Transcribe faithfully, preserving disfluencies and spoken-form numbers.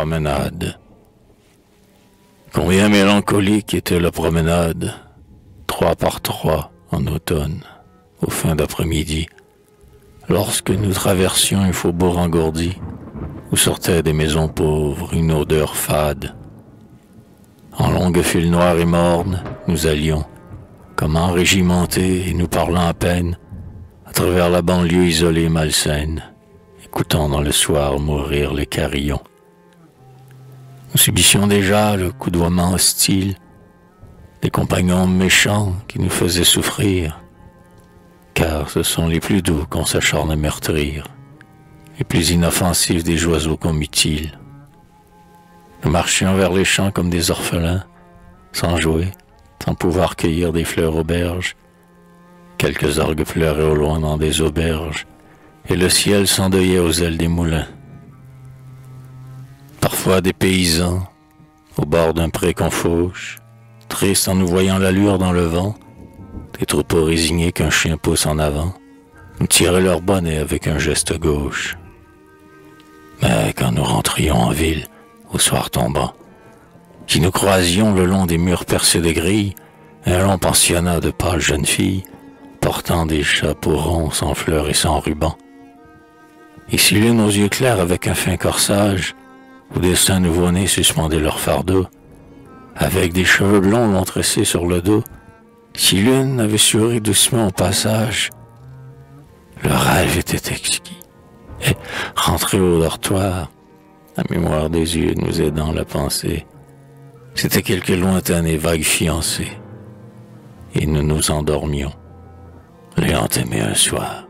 promenade. Combien mélancolique était la promenade, trois par trois en automne, aux fins d'après-midi, lorsque nous traversions un faubourg engourdi, où sortait des maisons pauvres une odeur fade. En longues files noires et mornes, nous allions, comme enrégimentés et nous parlant à peine, à travers la banlieue isolée et malsaine, écoutant dans le soir mourir les carillons. Nous subissions déjà le coudoiement hostile des compagnons méchants qui nous faisaient souffrir, car ce sont les plus doux qu'on s'acharne à meurtrir, les plus inoffensifs des oiseaux qu'on mutile. Nous marchions vers les champs comme des orphelins, sans jouer, sans pouvoir cueillir des fleurs auberges. Quelques orgues pleuraient au loin dans des auberges, et le ciel s'endeuillait aux ailes des moulins. Parfois des paysans, au bord d'un pré qu'on fauche, tristes en nous voyant l'allure dans le vent, des troupeaux résignés qu'un chien pousse en avant, nous tiraient leur bonnet avec un geste gauche. Mais quand nous rentrions en ville, au soir tombant, qui nous croisions le long des murs percés de grilles, un long pensionnat de pâles jeunes filles, portant des chapeaux ronds sans fleurs et sans rubans. Ici l'une aux yeux clairs avec un fin corsage, où des seins nouveau-nés suspendaient leur fardeau, avec des cheveux blonds longs tressés sur le dos, si l'une avait souri doucement au passage, le rêve était exquis. Et, rentré au dortoir, la mémoire des yeux nous aidant la pensée, c'était quelque lointaine et vague fiancée, et nous nous endormions, l'ayant aimé un soir.